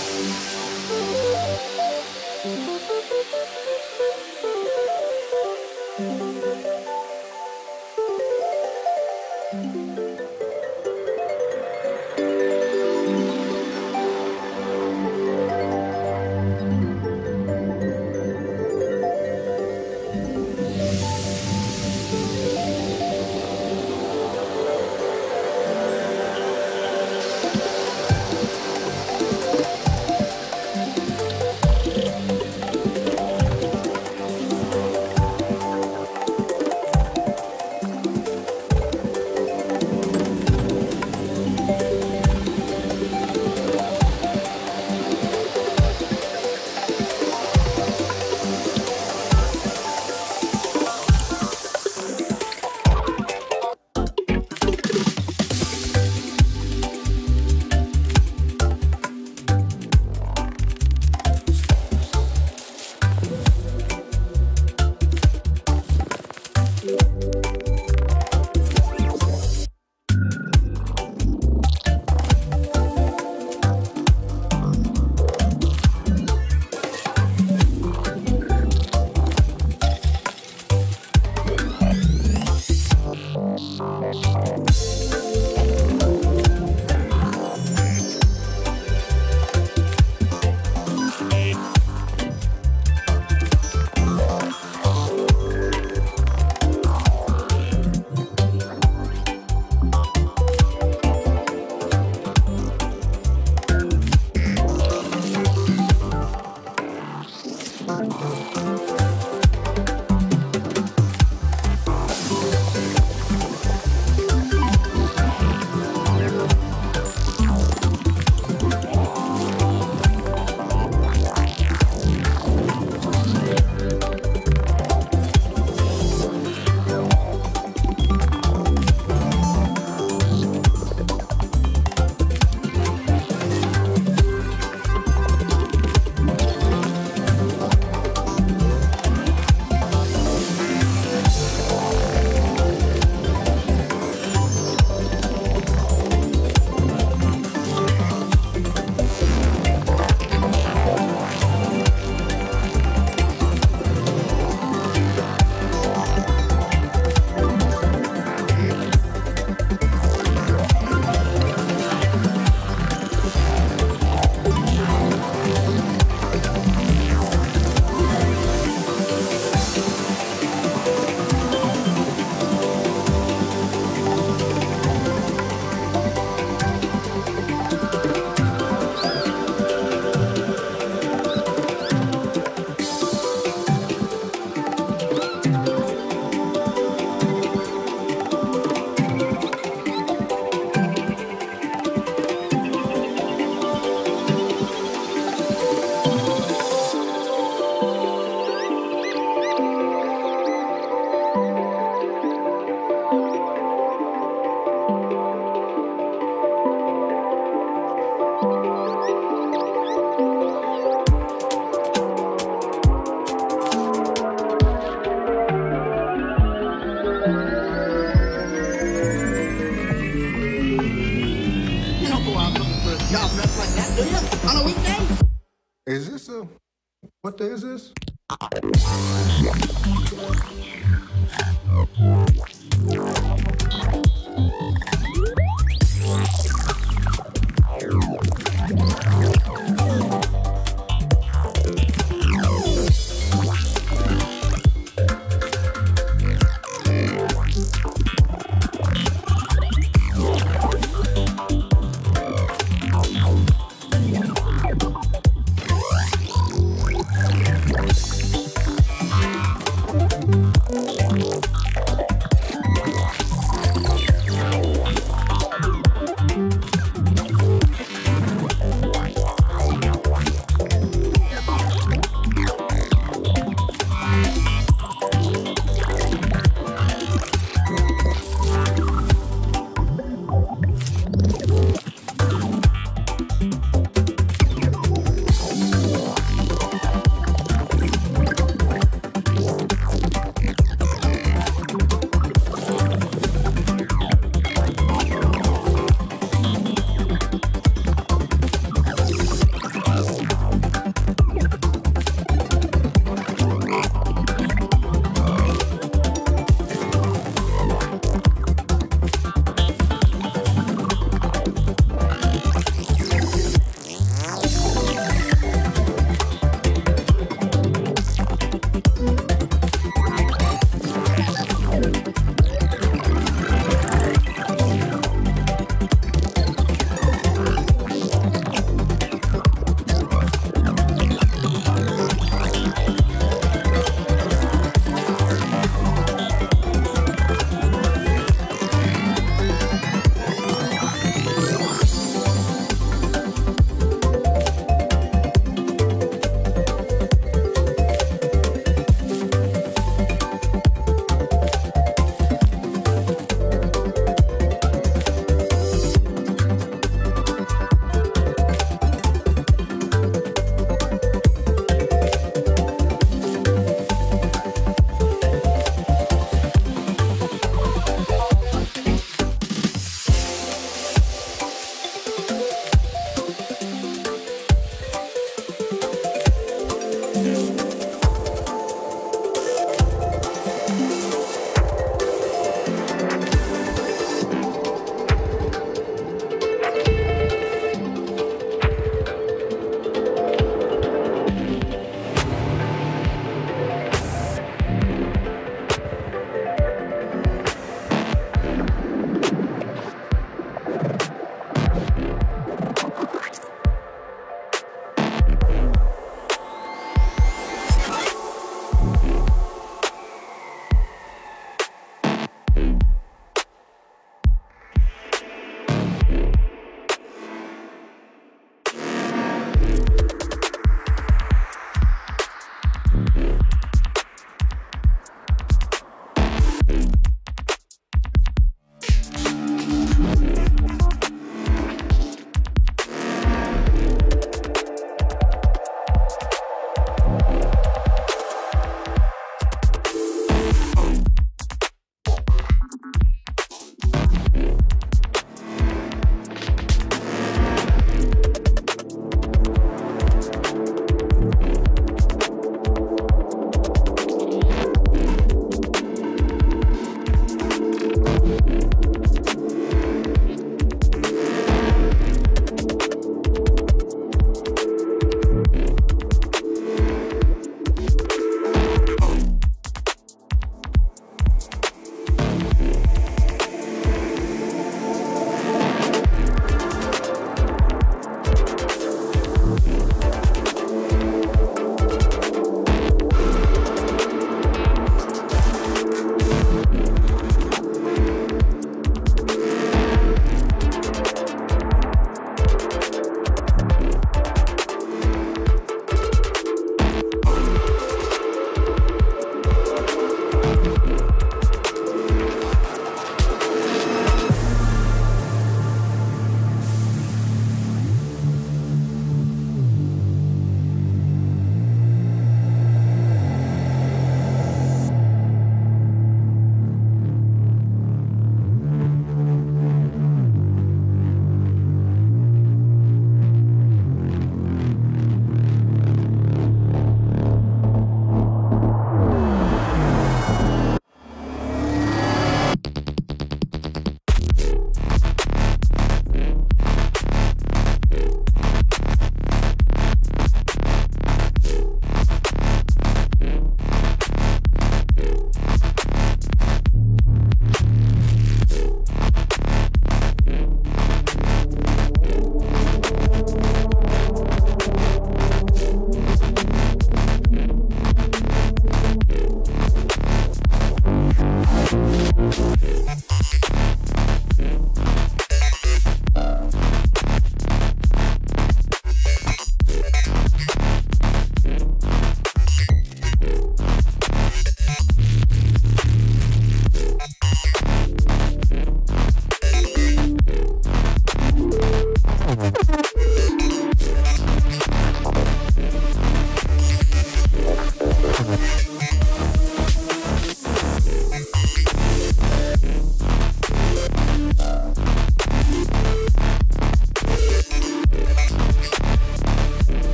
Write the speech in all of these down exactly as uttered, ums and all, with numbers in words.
Thank you.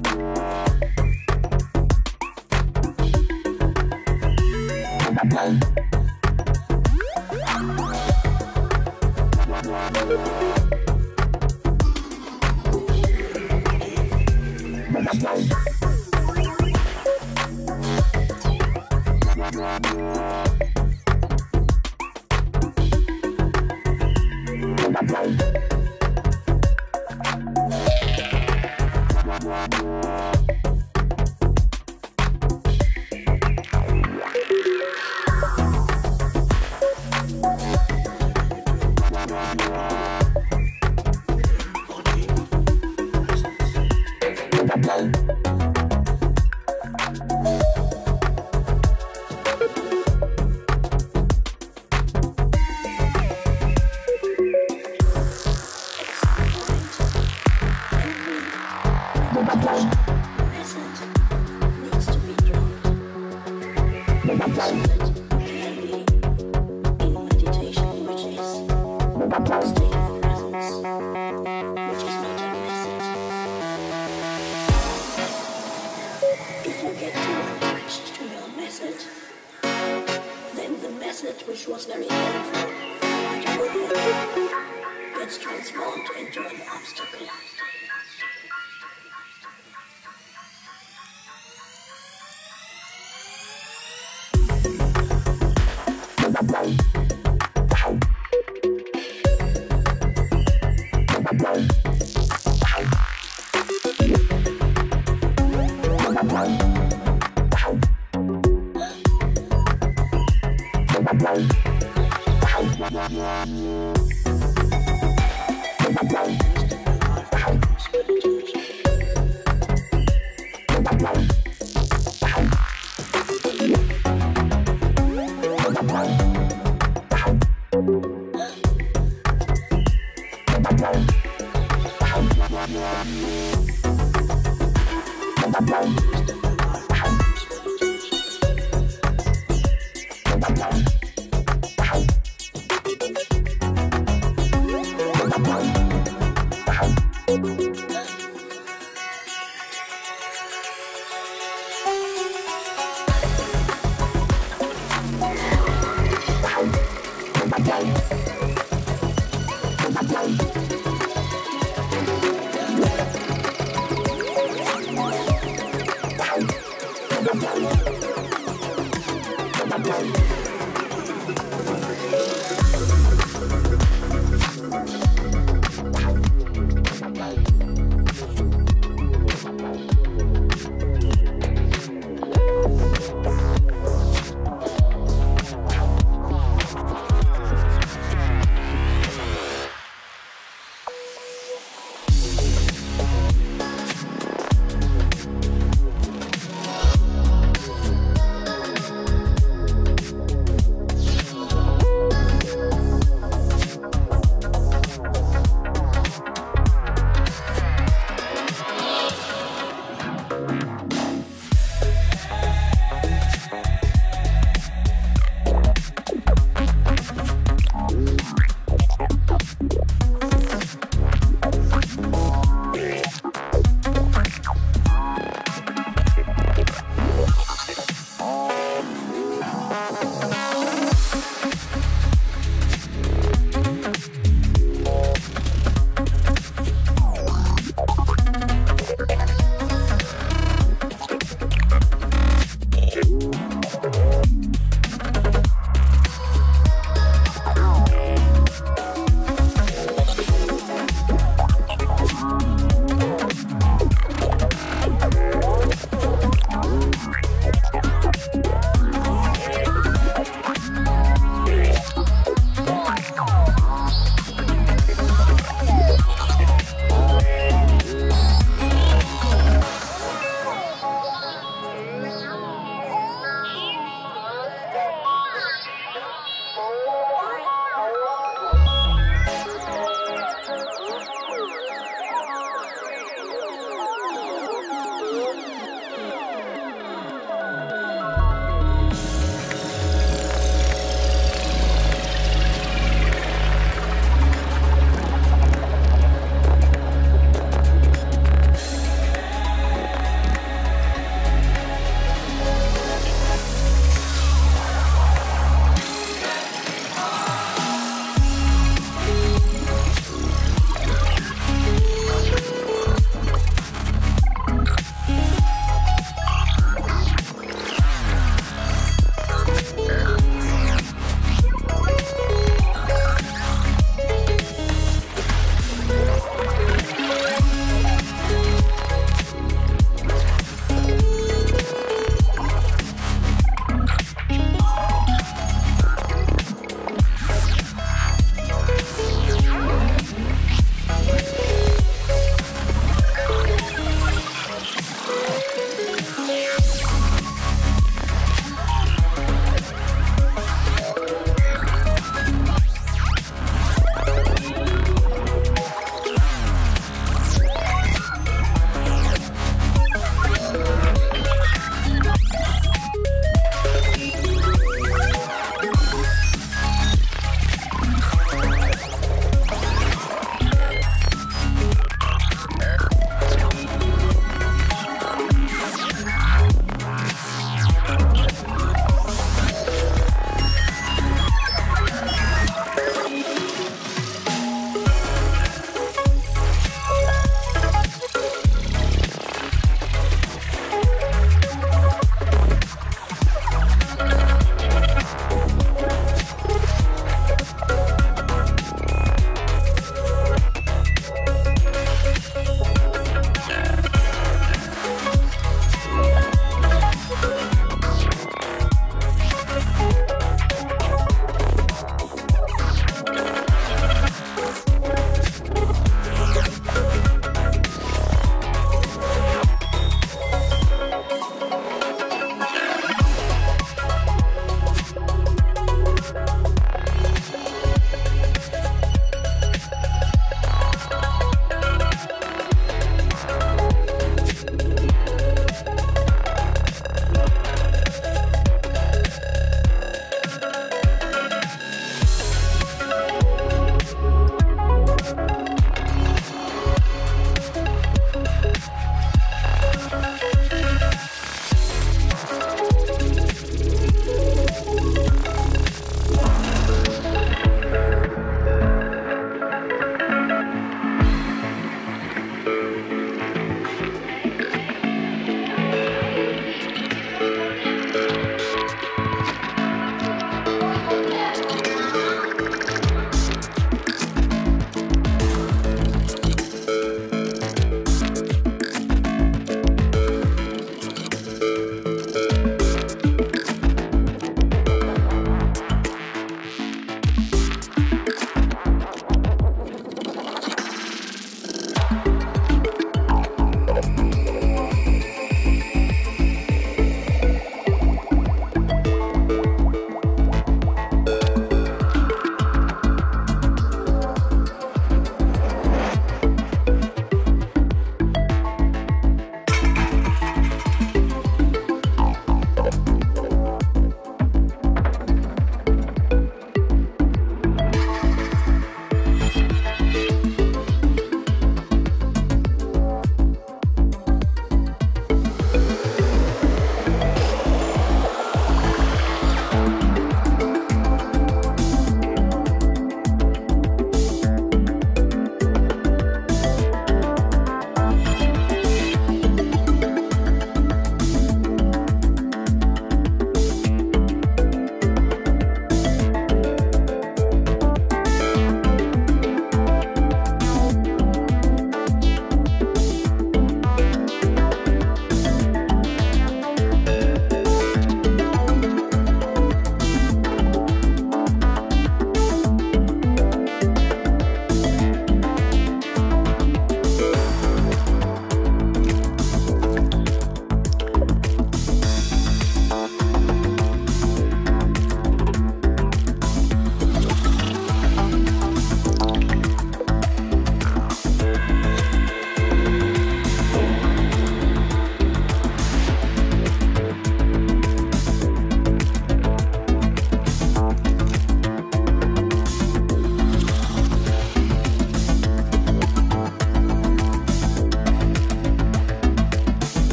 Bye.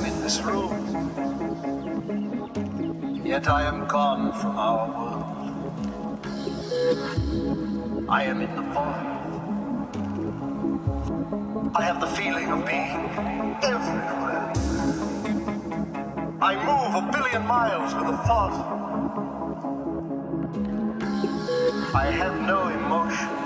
am in this room. Yet I am gone from our world. I am in the void. I have the feeling of being everywhere. I move a billion miles with a thought. I have no emotion.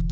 You.